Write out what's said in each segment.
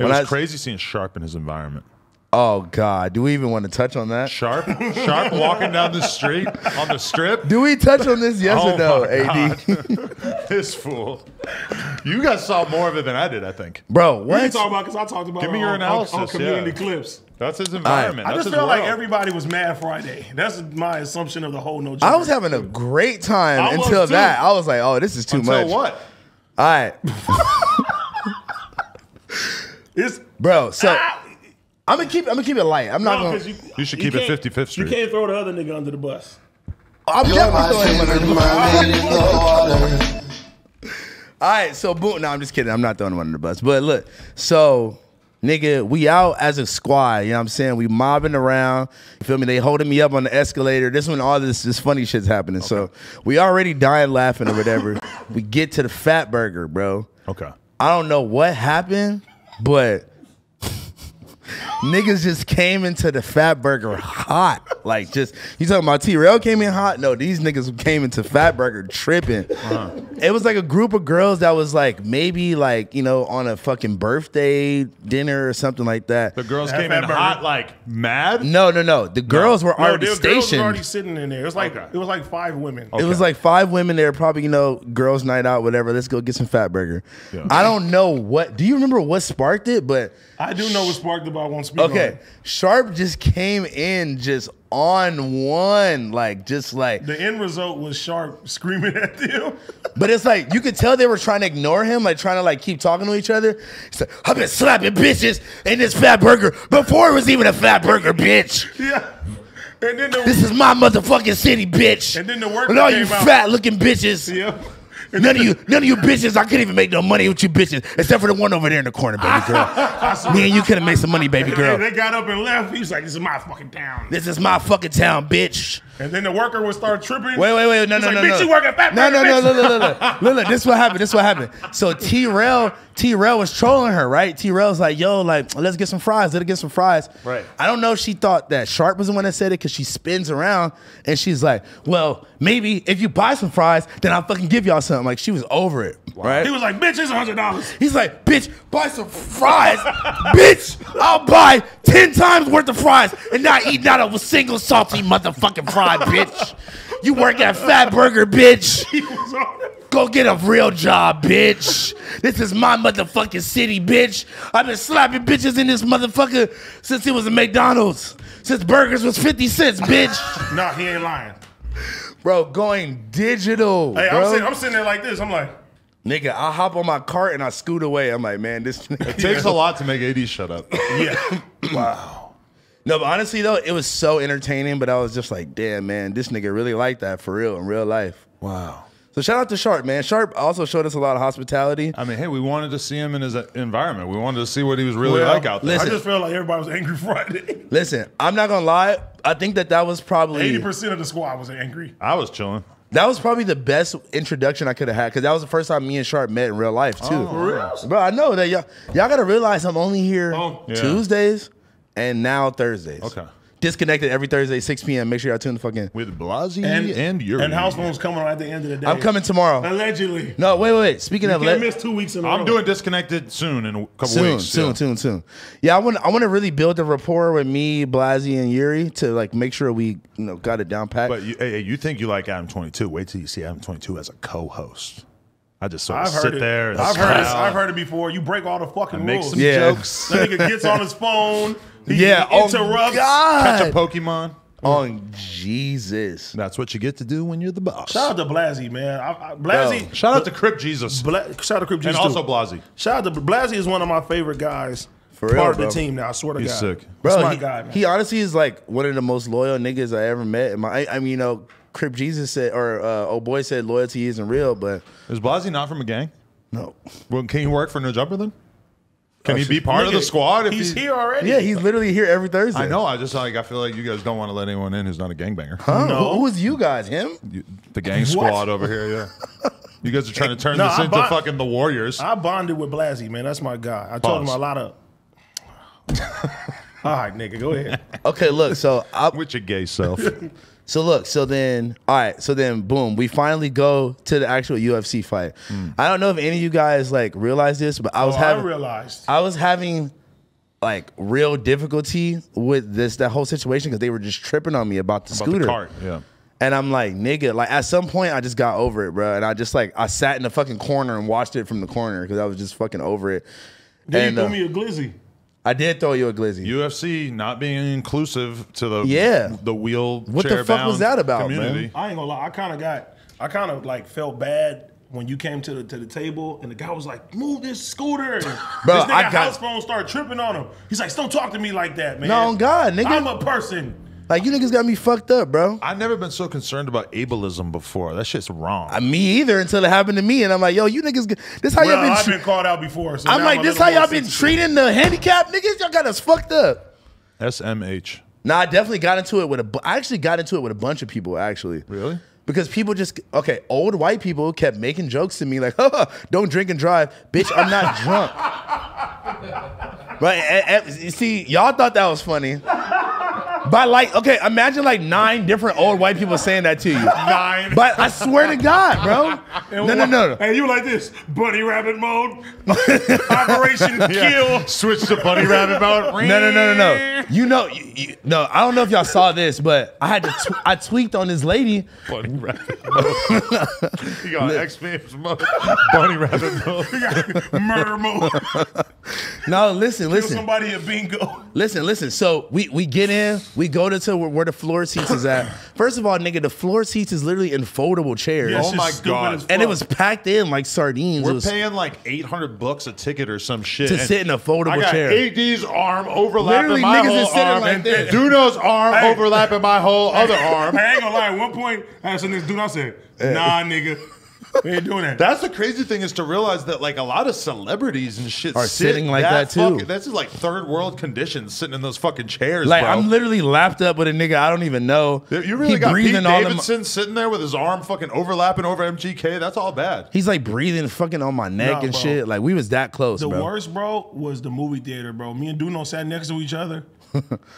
It was crazy seeing Sharp in his environment. Oh, God. Do we even want to touch on that? Sharp walking down the street on the strip. Do we touch on this? Yes or no, AD? This fool. You guys saw more of it than I did, I think. Bro, what? You talking about, because I talked about give me your analysis on community clips. That's his environment. I just feel like everybody was mad Friday. That's my assumption of the whole No Jumper. I was having a great time until that. I was like, oh, this is too much. Until what? All right. Bro, so... I'm gonna keep it light. I'm not gonna. You should keep it 55th Street. You can't throw the other nigga under the bus. I'm definitely throwing him under the bus. All right, so boom. No, I'm just kidding. I'm not throwing him under the bus. But look, so nigga, we out as a squad. You know what I'm saying? We mobbing around. You feel me? They holding me up on the escalator. This when all this funny shit's happening. Okay. So we already dying laughing or whatever. We get to the Fatburger, bro. Okay. I don't know what happened, but. Niggas just came into the Fatburger hot. Like, just, you talking about T-Rail came in hot? No, these niggas came into Fatburger tripping. It was like a group of girls that was like, maybe like, you know, on a fucking birthday dinner or something like that. The girls came in hot, like, mad? No. The girls were already stationed. The girls were already sitting in there. It was like, it was like 5 women. Okay. It was like 5 women there, probably, you know, girls night out, whatever. Let's go get some Fatburger. Yeah. I don't know what, do you remember what sparked it? But I do know what sparked it, but I won't speak on it. Sharp just came in just on one, like, just like. The end result was Sharp screaming at them. But it's like, you could tell they were trying to ignore him, like trying to like keep talking to each other. He's like, I've been slapping bitches in this Fatburger before it was even a Fatburger, bitch. Yeah. And then this is my motherfucking city, bitch. And then the work. And all you fat looking bitches. Yeah. None of you bitches, I couldn't even make no money with you bitches, except for the one over there in the corner, baby girl. Me and you could have made some money, baby girl. They got up and left. He was like, this is my fucking town. This is my fucking town, bitch. And then the worker would start tripping. Wait. No. Bitch, you work at Fatburger, bitch. No. This is what happened. So T-Rail was trolling her, right? T-Rail's like, yo, like, let's get some fries. Right. I don't know if she thought that Sharp was the one that said it, because she spins around and she's like, well, maybe if you buy some fries, then I'll fucking give y'all something. Like, she was over it, right? He was like, bitch, it's $100. He's like, bitch, buy some fries. Bitch, I'll buy 10 times worth of fries and not eat out of a single salty motherfucking fry. Bitch, you work at Fatburger, bitch. Go get a real job, bitch. This is my motherfucking city, bitch. I've been slapping bitches in this motherfucker since it was a McDonald's, since burgers was 50 cents, bitch. Nah, he ain't lying, bro. Going digital. Hey, bro. I'm sitting there like this. I'm like, nigga, I hop on my cart and I scoot away. I'm like, man, this. It takes a lot to make AD shut up. Yeah. Wow. No, but honestly, though, it was so entertaining, but I was just like, damn, man, this nigga really liked that for real, in real life. Wow. So shout out to Sharp, man. Sharp also showed us a lot of hospitality. I mean, hey, we wanted to see him in his environment. We wanted to see what he was really like out there. Listen, I just felt like everybody was angry Friday. Listen, I'm not going to lie. I think that was probably... 80% of the squad was angry. I was chilling. That was probably the best introduction I could have had, because that was the first time me and Sharp met in real life, too. Oh, really? Bro, I know that y'all got to realize I'm only here Tuesdays. And now Thursdays. Okay. Disconnected every Thursday, 6 p.m. Make sure y'all tune the fuck in. With Blasey and Yuri. And House Phone's coming at the end of the day. I'm coming tomorrow. Allegedly. No, wait. Speaking of... You missed 2 weeks in a row. I'm doing Disconnected soon in a couple weeks. Soon. Yeah, I want to really build a rapport with me, Blasey, and Yuri to like make sure we got it down pat. But you think you like Adam 22. Wait till you see Adam 22 as a co-host. I just sort of sit there. I've heard it before. You break all the fucking rules. Make some jokes. That nigga gets on his phone. He interrupts. God. Catch a Pokemon. On Jesus. That's what you get to do when you're the boss. Shout out to Blasey, man. Blasey. Shout out to Crip Jesus. Shout out to Crip Jesus. And also Blasey. Shout out to Blasey is one of my favorite guys. For real, part of the team now, I swear to God. He's sick. Bro, he honestly is like one of the most loyal niggas I ever met. I mean, Crip Jesus said, or old boy said, loyalty isn't real, but... Is Blasey not from a gang? No. Well, can he work for No Jumper then? Can he be part of the squad? If he's here already. Yeah, he's literally here every Thursday. I know. I just like, I feel like you guys don't want to let anyone in who's not a gangbanger. Huh? No. Who is you guys? Him? The gang squad over here, yeah. You guys are trying to turn this into fucking the Warriors. I bonded with Blasey, man. That's my guy. I told him a lot of... All right, nigga, go ahead. Okay, look, so I'm with your gay self. So look, so then, all right, so then, boom, we finally go to the actual UFC fight. Mm. I don't know if any of you guys like realize this, but I was having like real difficulty with that whole situation because they were just tripping on me about the scooter. The cart, yeah. And I'm like, nigga, like at some point I just got over it, bro. And I just like I sat in the fucking corner and watched it from the corner because I was just fucking over it. Then you threw me a glizzy. I did throw you a glizzy. UFC not being inclusive to the wheel. What the fuck was that about, community. Man? I ain't gonna lie. I kind of like felt bad when you came to the table and the guy was like, "Move this scooter." Bro, this nigga House Phone started tripping on him. He's like, "Don't talk to me like that, man." No, God, nigga, I'm a person. Like, you niggas got me fucked up, bro. I've never been so concerned about ableism before. That shit's wrong. Me either until it happened to me. And I'm like, yo, you niggas, this how y'all been... I've been called out before. So I'm like, this how y'all been treating the handicapped niggas? Y'all got us fucked up. SMH. Nah, I definitely got into it with a... I actually got into it with a bunch of people, actually. Really? Because people just... Okay, old white people kept making jokes to me like, oh, don't drink and drive. Bitch, I'm not drunk. Right? See, y'all thought that was funny. By like, okay, imagine like 9 different old white people saying that to you. 9. But I swear to God, bro. And no. Hey, you like this, bunny rabbit mode, operation kill. Switch to bunny rabbit mode. No. You know, no, I don't know if y'all saw this, but I had to, I tweaked on this lady. Bunny rabbit mode. You got X-Men's mode. Bunny rabbit mode. You got murder mode. No, listen. Give somebody a bingo. Listen. So we get in. We go to where the floor seats is at. First of all, nigga, the floor seats is literally in foldable chairs. Yeah, oh my God. And it was packed in like sardines. We're paying like 800 bucks a ticket or some shit. To sit in a foldable chair. AD's arm overlapping my whole arm. Like Duno's arm overlapping my whole other arm. I ain't gonna lie. At one point, I said this dude, I said, nah, nigga. We ain't doing that. That's the crazy thing is to realize that like a lot of celebrities and shit are sitting like that too. That's just like third world conditions sitting in those fucking chairs. Like bro. I'm literally lapped up with a nigga I don't even know. You really got Pete Davidson sitting there with his arm fucking overlapping over MGK. That's all bad. He's like breathing fucking on my neck and bro. Shit. Like we was that close. The worst, bro, was the movie theater, bro. Me and Duno sat next to each other.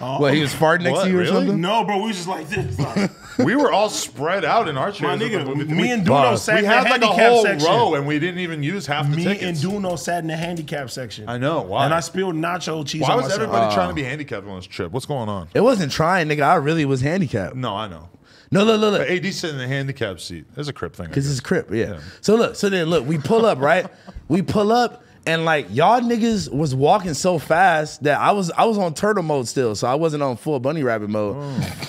What, he was farting next to you or something? No, bro, we was just like this. Like, we were all spread out in our chairs. My nigga, me and Duno sat in the handicap section. Row and we didn't even use half the tickets. Me and Duno sat in the handicap section. I know, why? And I spilled nacho cheese on myself. Why was everybody trying to be handicapped on this trip? What's going on? It wasn't trying, nigga. I really was handicapped. No, I know. No, look. But AD's sitting in the handicap seat. That's a Crip thing. Because it's Crip, yeah. So look, we pull up, right? We pull up. And like y'all niggas was walking so fast that I was on turtle mode still, so I wasn't on full bunny rabbit mode. Oh.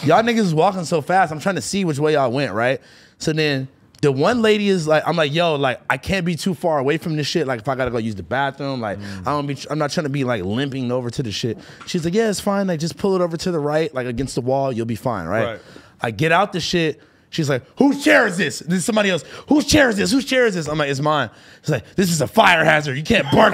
Y'all niggas was walking so fast, I'm trying to see which way y'all went, right? So then the one lady is like, I'm like, yo, like I can't be too far away from this shit. Like if I gotta go use the bathroom, like I'm not trying to be like limping over to the shit. She's like, yeah, it's fine. Like just pull it over to the right, like against the wall, you'll be fine, right? I get out the shit. She's like, whose chair is this? And then somebody else, whose chair is this? Whose chair is this? I'm like, it's mine. She's like, this is a fire hazard. You can't park.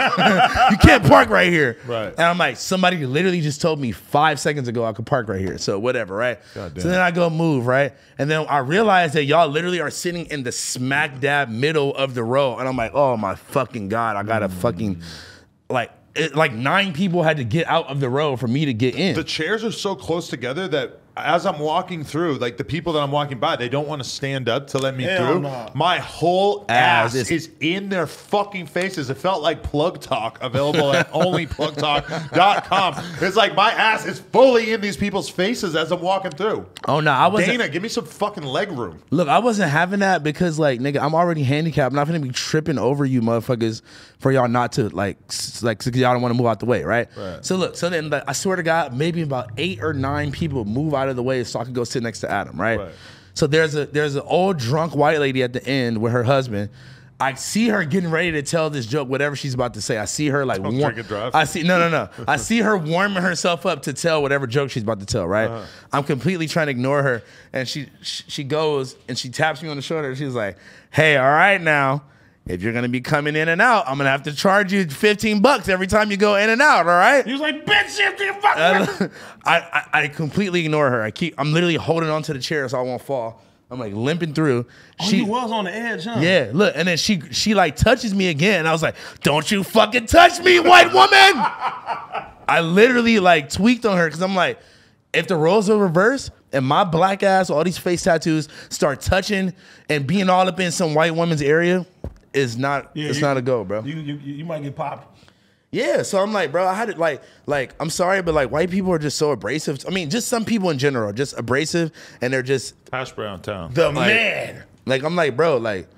You can't park right here. Right. And I'm like, somebody literally just told me 5 seconds ago I could park right here. So whatever, right? So then I go move, right? And then I realize that y'all literally are sitting in the smack dab middle of the row. And I'm like, oh my fucking God. I got to fucking like 9 people had to get out of the row for me to get in. The chairs are so close together that as I'm walking through, like the people that I'm walking by, they don't want to stand up to let me through. No. My whole ass is in their fucking faces. It felt like Plug Talk, available at onlyplugtalk.com. It's like my ass is fully in these people's faces as I'm walking through. Oh no, I wasn't. Dana, give me some fucking leg room. Look, I wasn't having that because like nigga, I'm already handicapped. I'm not gonna be tripping over you motherfuckers for y'all not to like y'all don't want to move out the way, right? So look, so then like, I swear to God, maybe about 8 or 9 people move out of the way so I could go sit next to Adam, right? So there's an old drunk white lady at the end with her husband. I see her getting ready to tell this joke, whatever she's about to say. I see her like I see her warming herself up to tell whatever joke she's about to tell, right? I'm completely trying to ignore her, and she goes and she taps me on the shoulder. And she's like, "Hey, all right now, if you're gonna be coming in and out, I'm gonna have to charge you 15 bucks every time you go in and out, all right?" He was like, "Bitch, fuck." I completely ignore her. I'm literally holding onto the chair so I won't fall. I'm like limping through. Oh, she was on the edge, huh? Yeah, look, and then she like touches me again. And I was like, "Don't you fucking touch me, white woman!" I literally like tweaked on her because I'm like, if the roles are reversed and my black ass, all these face tattoos start touching and being all up in some white woman's area, it's not, it's not a go, bro. You might get popped. Yeah, so I'm like, bro, I had it like I'm sorry, but like white people are just so abrasive. I mean, just some people in general, just abrasive, and they're just hash brown town. The man. Like I'm like, bro, like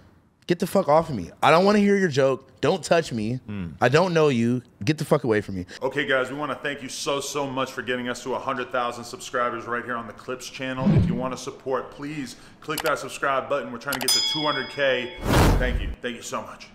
get the fuck off of me. I don't want to hear your joke. Don't touch me. I don't know you. Get the fuck away from me. Okay, guys, we want to thank you so much for getting us to 100,000 subscribers right here on the Clips channel. If you want to support, please click that subscribe button. We're trying to get to 200K. Thank you so much.